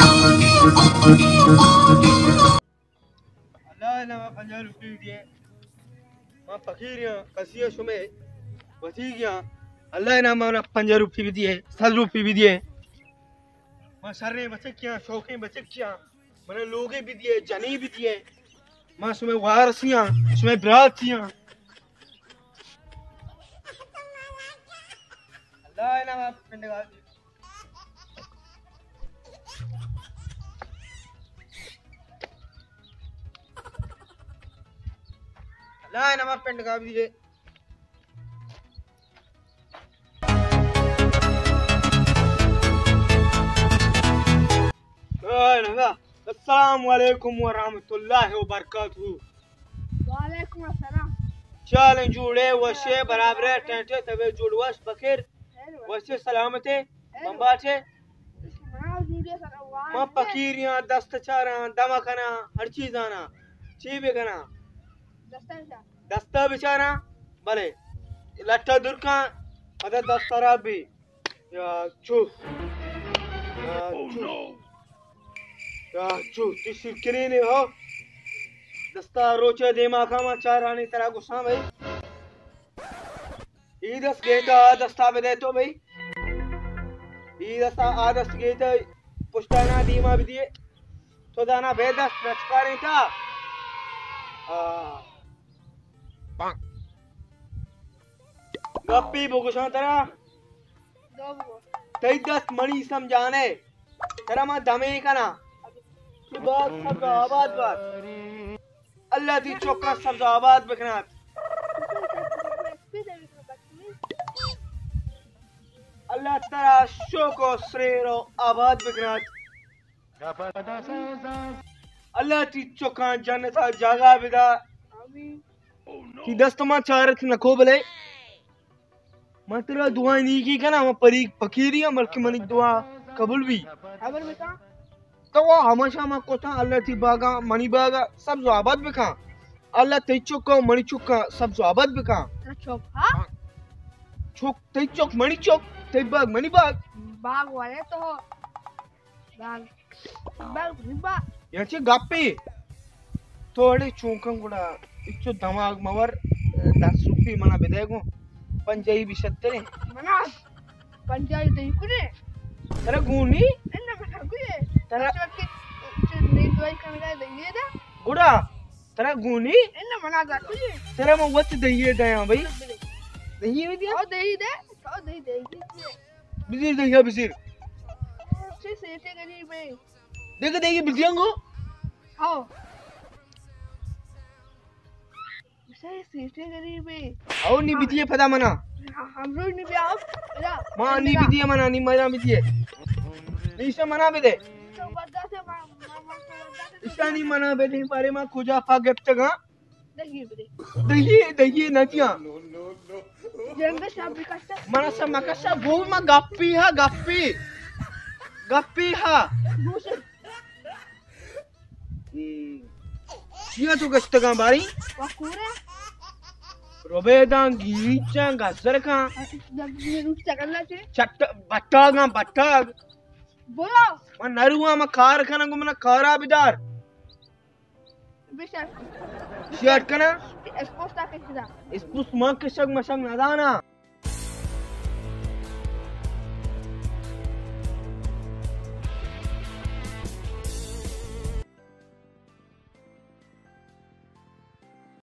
ما لا أنا ما بند كابديه. لا السلام عليكم ورحمة الله وبركاته. وعليكم السلام. شالن جودي وشة برابر تنتهي تبي جودواش بكر وشة سلامته بمباته. ما بكيريان دستشاران دماغنا هر چیزانا چی بگنا. دستا بيشانا بلي لتا دركا هذا دستارا بي يا شوف يا شوف تشكريني هو دستا روشة ديما كما شاراني ترى غصا بي ايدس جيتا دستا بديتو بي ايدس آدس جيتا پشتانا ديما بديه تو دانا بيدس رشكاري تا بان گپی بوگشان ترا دو تئی دس منی سمجھانے ترا ما دمے کنا تو بات سب آباد بات اللہ دی چوکا سب آباد بکنا اللہ ترا شوکو سریرو آباد بکنا اللہ دی چوکا جنتا جگہ بدا آمین کی دست ما چارت نکو بلے ما ترا دعا نی کی کنا ما پری فقیریا ملک منی دعا قبول بھی خبر بتا تو ہمیشہ ما کوتا اللہ تی باغا منی باغا سب زوابت بکا اللہ تی چوک منی چوک سب زوابت بکا چوک ہاں چوک تی چوک منی چوک تی باغ منی باغ باغ والے تو باغ باغ ربا یا چھ گپی تھوڑے چونکن گڑا इच्छो दमाग मवर 10 रुपये मना बेदेगो पंजाई 72 मना पंजाई दे कुने तेरा गुनी न मना गुए तेरा नहीं दवाई कमरा देंगे दा गुड़ा तेरा गुनी न मना दा कुए तेरा म वत दइए गया भाई दइए भी दिया ओ दई दे ओ दई दे बिजली दइया बिजली से सेटे गली में देख देगी बिजलींगो हां سيتي غريبي او ني بيديه فدا منا همرو ني بياف لا ما ني بيديه منا ني ما بيديه ليش منا بيديه اشاني منا بيديه بارے ما کھجا پا گپچگا دگی بيديه دگی نتیاں جنگ شاب کشتا منا سما کشا بو ما گپی ہا گپی ہا يا تو گشتگا باري واكورا روبيدان گيچا گسركا چٹ بٹاگا بٹاگ بولو من نروا ما کارخانہ گمنا کارا بيدار بشار شارٹ کنا اس پوستا کیدا اس پوس ما کشگ مشگ ندانا